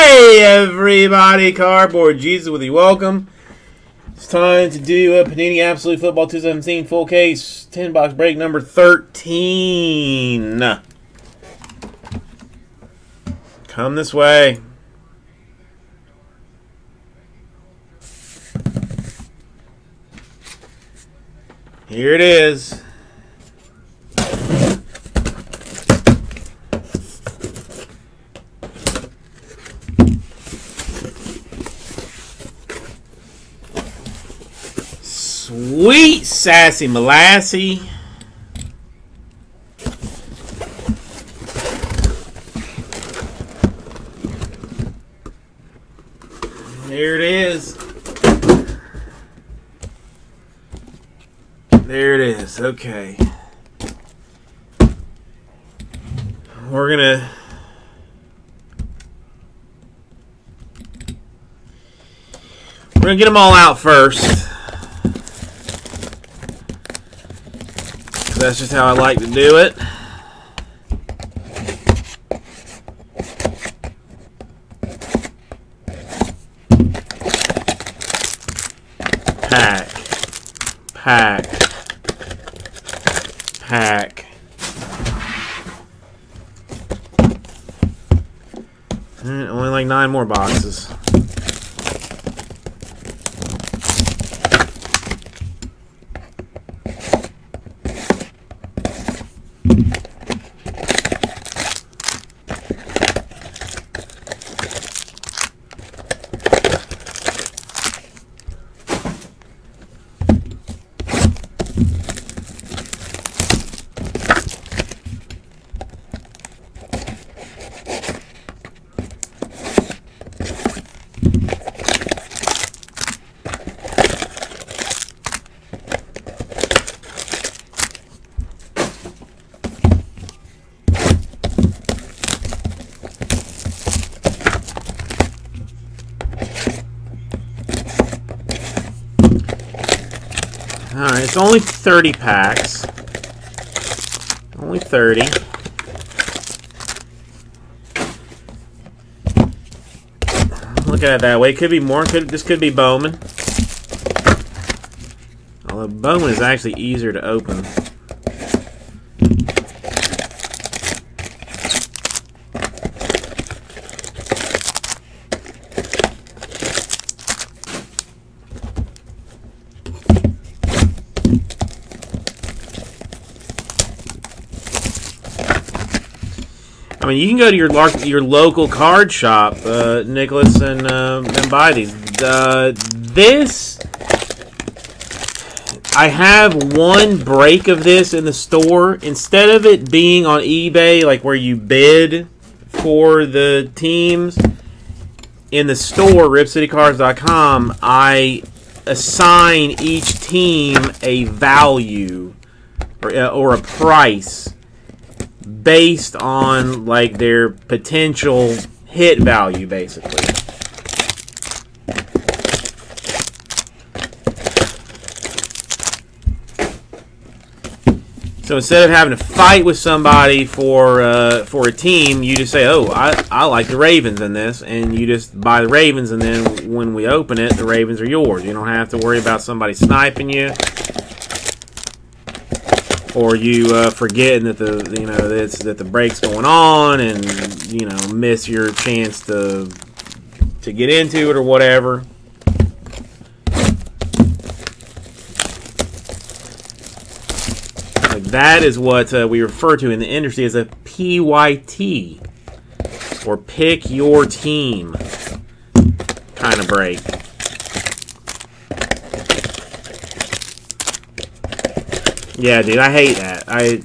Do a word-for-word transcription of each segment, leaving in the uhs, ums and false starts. Hey everybody, Cardboard Jesus with you. Welcome. It's time to do a Panini Absolute Football two seventeen full case ten box break number thirteen. Come this way. Here it is. Sweet Sassy Molassy. There it is. There it is. Okay. We're going to We're going to get them all out first. That's just how I like to do it. Pack. Pack. Pack. And only like nine more boxes. Alright, it's only thirty packs. Only thirty. Look at it that way. Could be more. Could, this could be Bowman. Although Bowman is actually easier to open. I mean, you can go to your your local card shop, uh, Nicholas, and, uh, and buy these. Uh, this, I have one break of this in the store. Instead of it being on eBay, like where you bid for the teams, in the store, Rip City Cards dot com, I assign each team a value or, uh, or a price, based on like their potential hit value, basically. So instead of having to fight with somebody for uh, for a team, you just say, "Oh, I I like the Ravens in this," and you just buy the Ravens, and then when we open it, the Ravens are yours. You don't have to worry about somebody sniping you. Or you uh, forgetting that the you know that's that the break's going on, and you know miss your chance to to get into it or whatever. Like that is what uh, we refer to in the industry as a P Y T, or pick your team kind of break. Yeah, dude, I hate that. I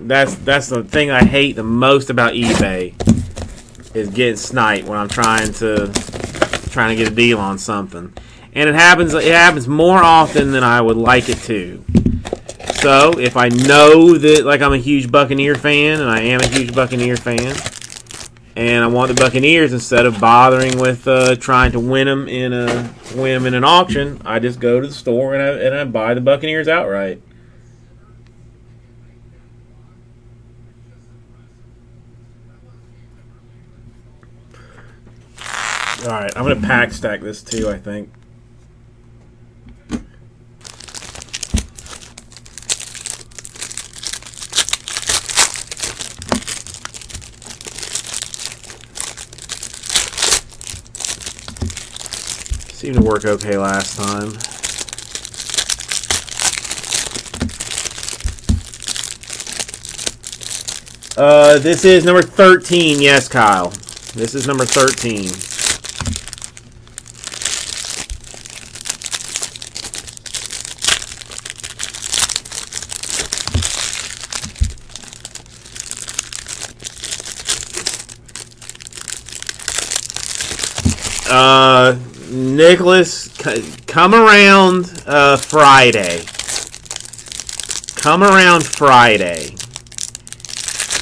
that's that's the thing I hate the most about eBay is getting sniped when I'm trying to trying to get a deal on something, and it happens it happens more often than I would like it to. So if I know that, like, I'm a huge Buccaneer fan, and I am a huge Buccaneer fan, and I want the Buccaneers, instead of bothering with uh, trying to win them in a win them in an auction, I just go to the store and I and I buy the Buccaneers outright. All right, I'm gonna pack stack this too, I think. Seemed to work okay last time. Uh, this is number thirteen. Yes, Kyle. This is number thirteen. Uh, Nicholas, come around uh, Friday. Come around Friday.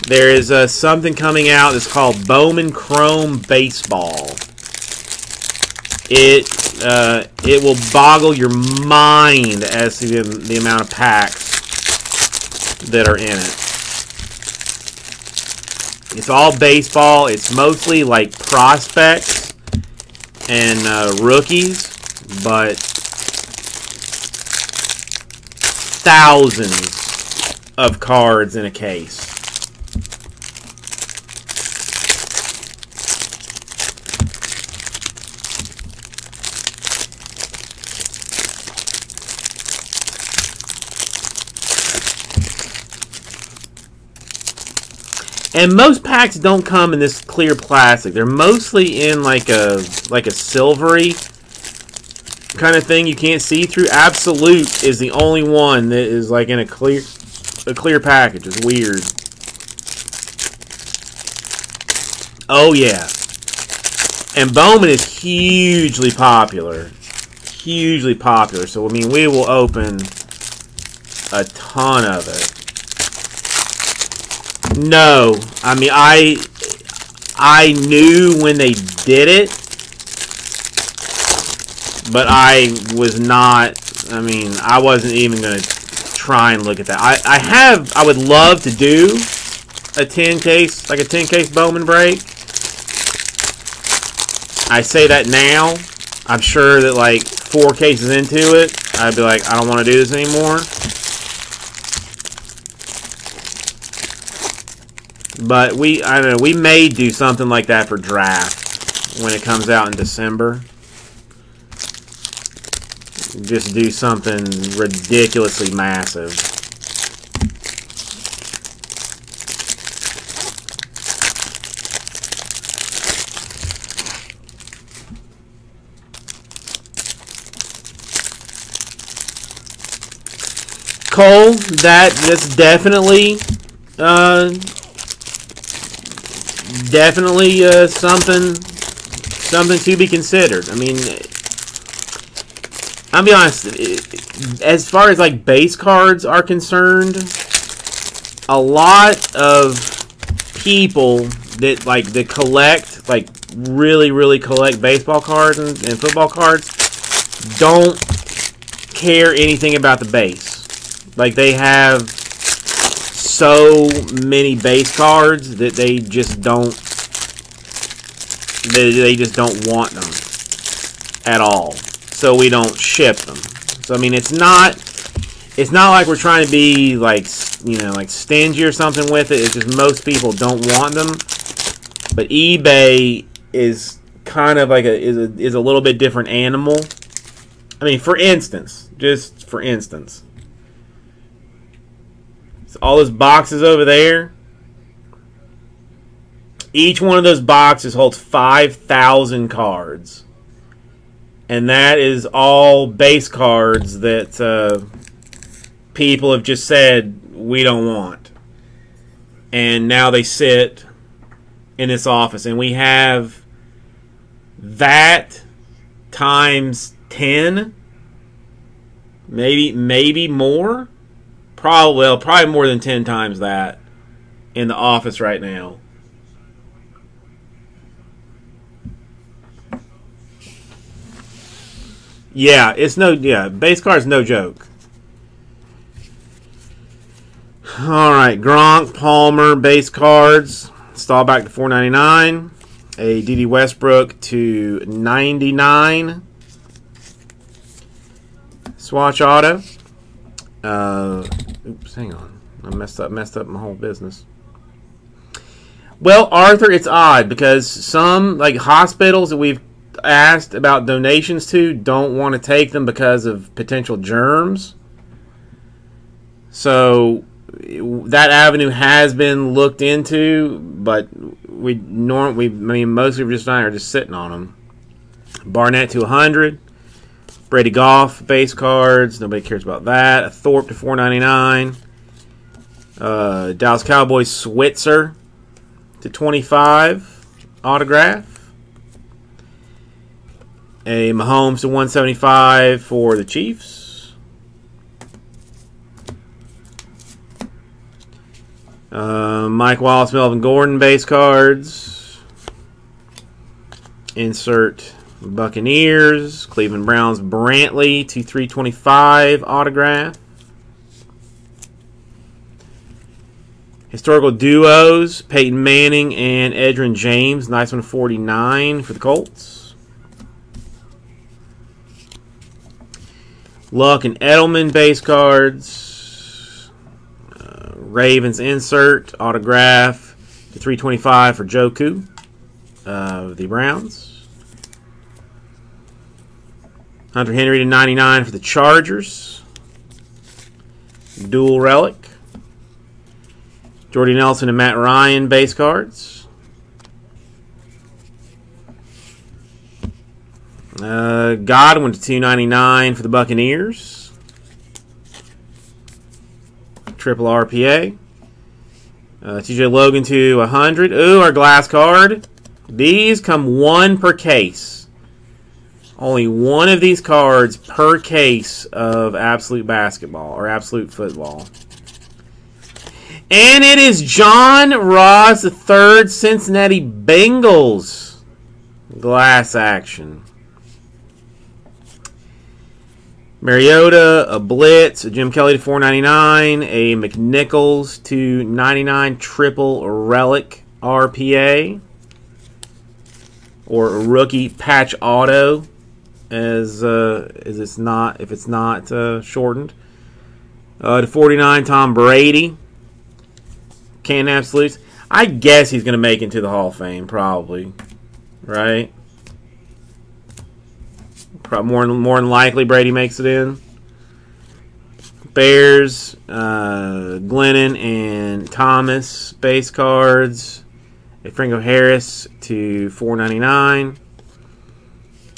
There is uh, something coming out that's called Bowman Chrome Baseball. It uh, it will boggle your mind as to the, the amount of packs that are in it. It's all baseball. It's mostly like prospects and uh, rookies, but thousands of cards in a case. And most packs don't come in this clear plastic. They're mostly in like a like a silvery kind of thing you can't see through. Absolute is the only one that is like in a clear a clear package. It's weird. Oh yeah. And Bowman is hugely popular. Hugely popular. So I mean, we will open a ton of it. No, I mean, I I knew when they did it, but I was not, I mean, I wasn't even going to try and look at that. I, I have, I would love to do a ten case, like a ten case Bowman break. I say that now. I'm sure that like four cases into it, I'd be like, I don't want to do this anymore. But we, I don't know, we may do something like that for draft when it comes out in December. Just do something ridiculously massive. Cole, that that's definitely. Uh, Definitely uh, something, something to be considered. I mean, I'll be honest. As far as like base cards are concerned, a lot of people that like that collect, like really, really collect baseball cards and, and football cards, don't care anything about the base. Like they have so many base cards that they just don't they, they just don't want them at all, so we don't ship them. So I mean, it's not it's not like we're trying to be like, you know, like stingy or something with it. It's just most people don't want them. But eBay is kind of like a is a, is a little bit different animal. I mean, for instance, just for instance all those boxes over there, each one of those boxes holds five thousand cards, and that is all base cards that uh, people have just said we don't want, and now they sit in this office, and we have that times ten, maybe maybe more. Probably, well, probably more than ten times that in the office right now. Yeah, it's no, yeah, base card's no joke. All right, Gronk, Palmer, base cards, stall back to four ninety-nine. a D D Westbrook to ninety-nine swatch auto. Uh, oops, hang on. I messed up, messed up my whole business. Well, Arthur, it's odd because some like hospitals that we've asked about donations to don't want to take them because of potential germs. So that avenue has been looked into, but we norm we I mean mostly we're just are just sitting on them. Barnett to a hundred, Brady Goff base cards. Nobody cares about that. A Thorpe to four ninety nine. Uh, Dallas Cowboys Switzer to twenty-five autograph. A Mahomes to one seventy-five for the Chiefs. Uh, Mike Wallace, Melvin Gordon base cards. Insert Buccaneers. Cleveland Browns Brantley to three twenty-five autograph. Historical duos, Peyton Manning and Edgerrin James. Nice one, forty-nine for the Colts. Luck and Edelman base cards. Uh, Ravens insert, autograph to three twenty-five for Joku of the Browns. Hunter Henry to ninety-nine for the Chargers. Dual relic. Jordy Nelson and Matt Ryan base cards. Uh, Godwin to two ninety-nine for the Buccaneers. Triple R P A. Uh, T J Logan to one hundred. Ooh, our glass card. These come one per case. Only one of these cards per case of Absolute Basketball or Absolute Football. And it is John Ross the third, Cincinnati Bengals glass action. Mariota, a blitz, a Jim Kelly to four ninety-nine, a McNichols to ninety-nine triple relic R P A or rookie patch auto, as uh, as it's not if it's not uh, shortened. Uh, to forty-nine, Tom Brady. Can absolutes. I guess he's going to make it to the Hall of Fame, probably. Right? Probably more, more than likely Brady makes it in. Bears, uh, Glennon and Thomas base cards. Efrengo Harris to four ninety-nine.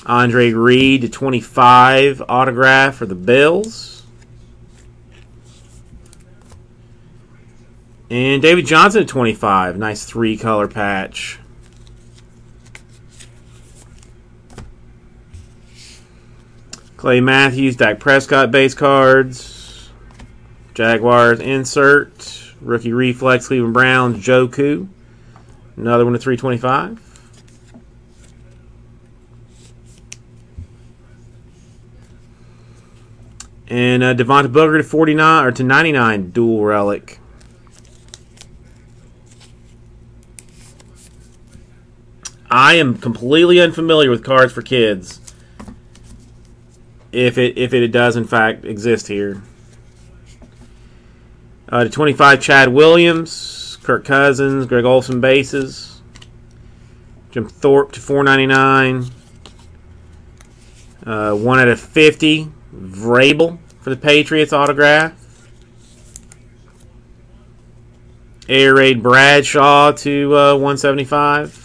Andre Reed to twenty-five autograph for the Bills. And David Johnson at twenty-five. Nice three-color patch. Clay Matthews, Dak Prescott base cards. Jaguars insert. Rookie reflex, Cleveland Browns, Joku. Another one to three twenty-five. And uh, Devonta Booker to forty-nine or to ninety-nine dual relic. I am completely unfamiliar with cards for kids. If it if it does in fact exist here, uh, to twenty-five Chad Williams, Kirk Cousins, Greg Olsen bases, Jim Thorpe to four ninety-nine, uh, one out of fifty Vrabel for the Patriots autograph, Air Raid Bradshaw to one seventy-five.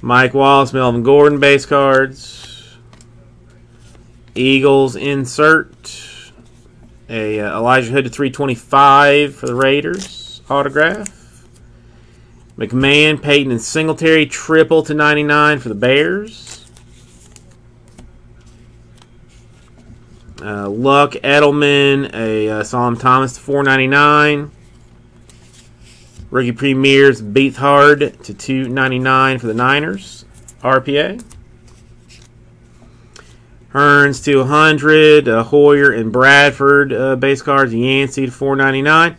Mike Wallace, Melvin Gordon base cards. Eagles insert. A uh, Elijah Hood to three twenty-five for the Raiders autograph. McMahon, Peyton, and Singletary triple to ninety-nine for the Bears. Uh, Luck, Edelman, a uh, Solomon Thomas to four ninety-nine. Rookie Premiers Beathard to two ninety-nine for the Niners. R P A. Hearns to one hundred. Uh, Hoyer and Bradford uh, base cards. Yancey to four ninety-nine.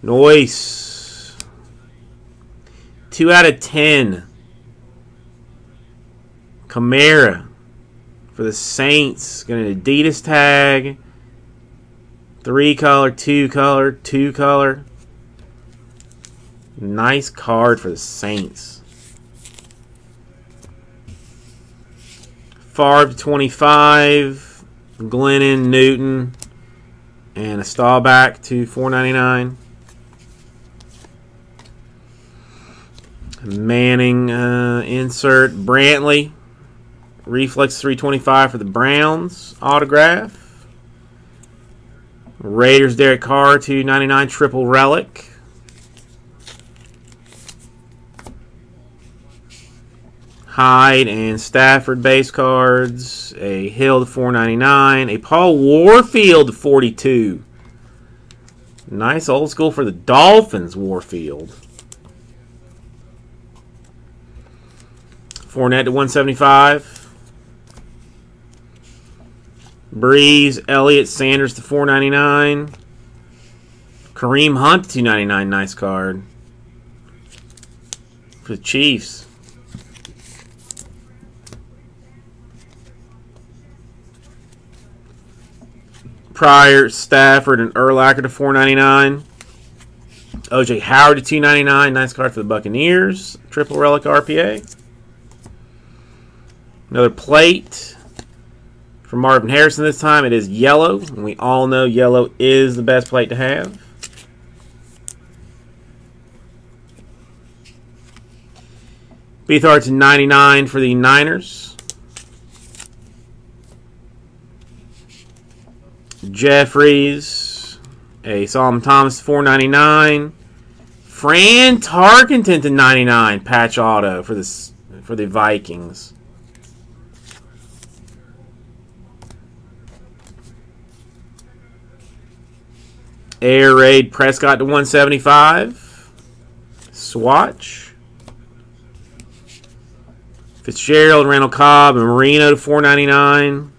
Noise. Two out of ten. Kamara for the Saints. Got an Adidas tag. Three color, two color, two color. Nice card for the Saints. Favre twenty-five. Glennon, Newton. And a Staubach to four ninety-nine. Manning uh, insert. Brantley. Reflex three twenty-five for the Browns. Autograph. Raiders Derek Carr two ninety-nine. Triple relic. Hyde and Stafford base cards. A Hill to four ninety-nine. A Paul Warfield to forty-two. Nice old school for the Dolphins, Warfield. Fournette to one seventy-five. Breeze, Elliott, Sanders to four ninety-nine. Kareem Hunt to two ninety-nine. Nice card for the Chiefs. Pryor, Stafford, and Urlacher to four ninety-nine. O J Howard to two ninety-nine. Nice card for the Buccaneers. Triple relic R P A. Another plate for Marvin Harrison this time. It is yellow, and we all know yellow is the best plate to have. Beathard to ninety-nine for the Niners. Jeffries, a Solomon Thomas four ninety-nine, Fran Tarkenton to ninety-nine, patch auto for this for the Vikings. Air raid Prescott to one seventy-five, swatch. Fitzgerald, Randall Cobb, and Marino to four ninety-nine.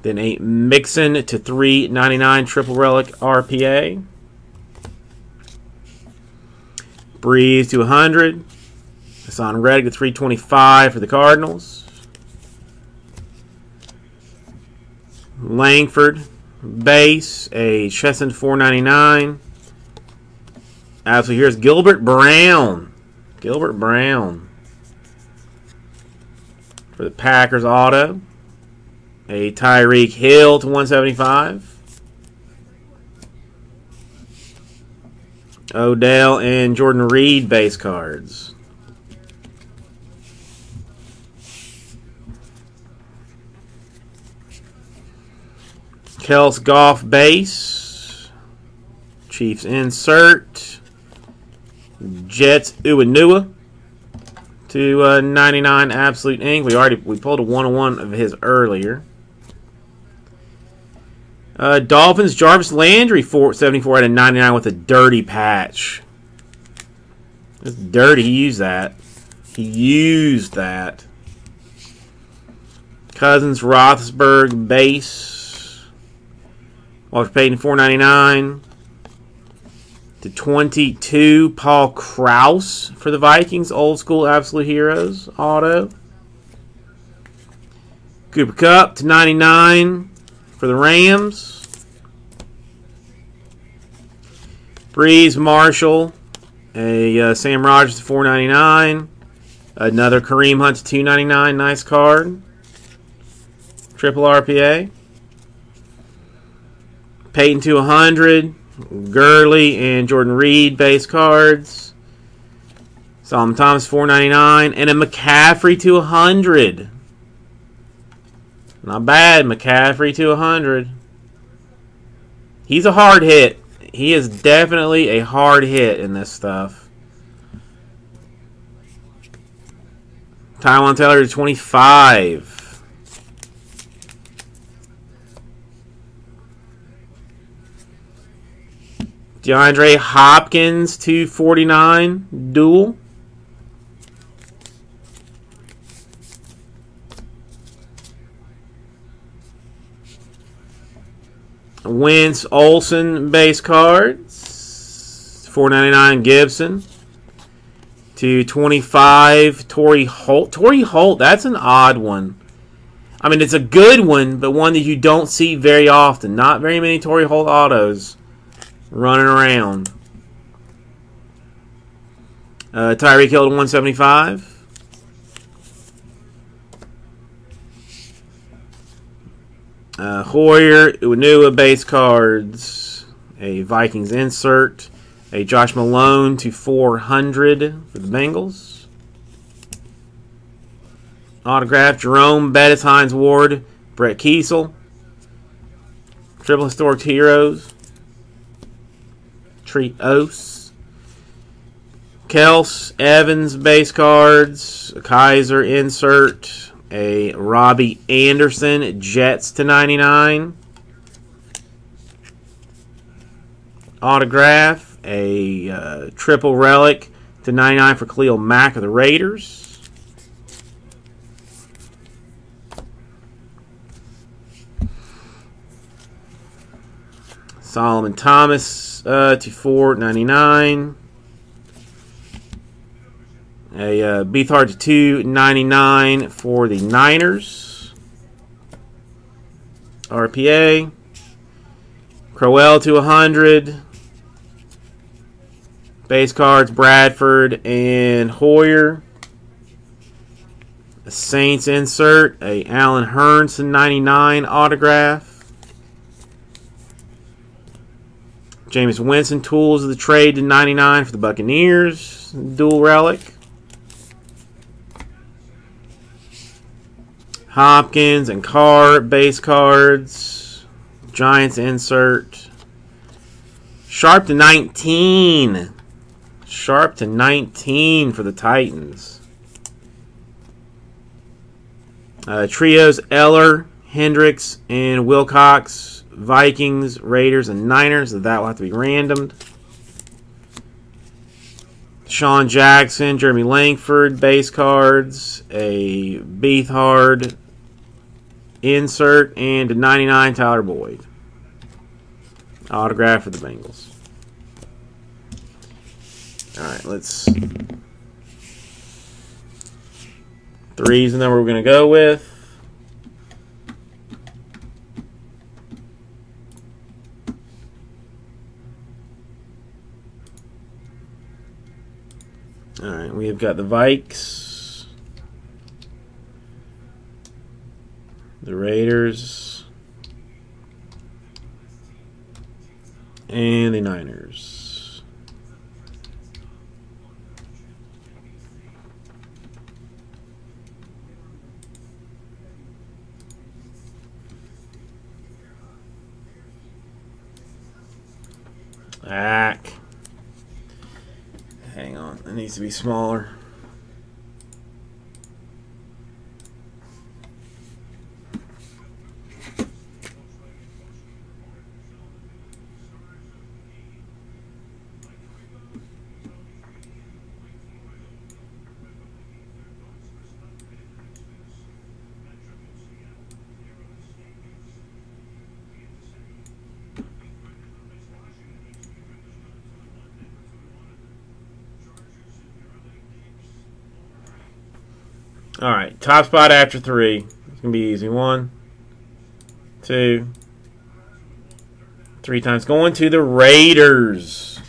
Then a Mixon to three ninety-nine, triple relic R P A. Breeze to one hundred. Hassan Reddick to three twenty-five for the Cardinals. Langford base, a Chesson four ninety-nine. Absolutely, here's Gilbert Brown. Gilbert Brown for the Packers auto. A Tyreek Hill to one seventy-five. Odell and Jordan Reed base cards. Kels Goff base. Chiefs insert. Jets Uwanua to uh, ninety-nine. Absolute ink. We already we pulled a one oh one of his earlier. Uh, Dolphins, Jarvis Landry, four seventy-four out of ninety-nine with a dirty patch. It's dirty. He used that. He used that. Cousins, Roethlisberger, base. Walter Payton, four ninety-nine. To twenty-two, Paul Krause for the Vikings. Old school Absolute Heroes, auto. Cooper Kupp to ninety-nine. For the Rams, Breeze, Marshall, a uh, Sam Rogers to four ninety-nine, another Kareem Hunt to two ninety-nine, nice card, triple R P A, Peyton to one hundred, Gurley and Jordan Reed base cards, Solomon Thomas four ninety-nine, and a McCaffrey to one hundred. Not bad. McCaffrey to one hundred. He's a hard hit. He is definitely a hard hit in this stuff. Tyrod Taylor to twenty-five. DeAndre Hopkins to forty-nine. Dual. Wentz, Olsen base cards, four ninety-nine. Gibson, to twenty-five. Torrey Holt. Torrey Holt, that's an odd one. I mean, it's a good one, but one that you don't see very often. Not very many Torrey Holt autos running around. Uh, Tyreek Hill to one seventy-five. Uh, Hoyer, Uinua base cards, a Vikings insert, a Josh Malone to four hundred for the Bengals. Autograph, Jerome Bettis, Hines Ward, Brett Kiesel. Triple Historic Heroes, Treos. Kels, Evans base cards, a Kaiser insert, a Robbie Anderson, Jets to ninety-nine. Autograph, a uh, triple relic to ninety-nine for Khalil Mack of the Raiders. Solomon Thomas uh, to four ninety-nine. A uh, Beathard to two ninety-nine for the Niners. R P A. Crowell to one hundred. Base cards, Bradford and Hoyer. A Saints insert. A Allen Hurns to ninety-nine autograph. Jameis Winston, Tools of the Trade to ninety-nine for the Buccaneers. Dual relic. Hopkins and Carr, base cards. Giants insert. Sharp to nineteen. Sharp to nineteen for the Titans. Uh, trios, Eller, Hendricks, and Wilcox. Vikings, Raiders, and Niners. That will have to be randomed. Sean Jackson, Jeremy Langford, base cards, a Beathard insert, and a ninety-nine Tyler Boyd. Autograph for the Bengals. All right, let's... Three's the number we're going to go with. Alright, we have got the Vikes, the Raiders, and the Niners. Back. Hang on, it needs to be smaller. Alright, top spot after three. It's going to be easy. One, two, three times. Going to the Raiders.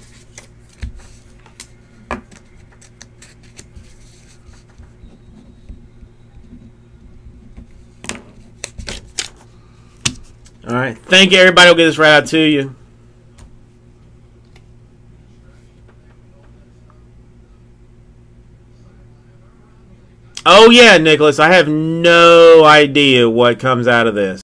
Alright, thank you everybody. I'll get this right out to you. Oh yeah, Nicholas, I have no idea what comes out of this.